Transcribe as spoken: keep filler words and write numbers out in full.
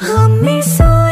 Hold me so.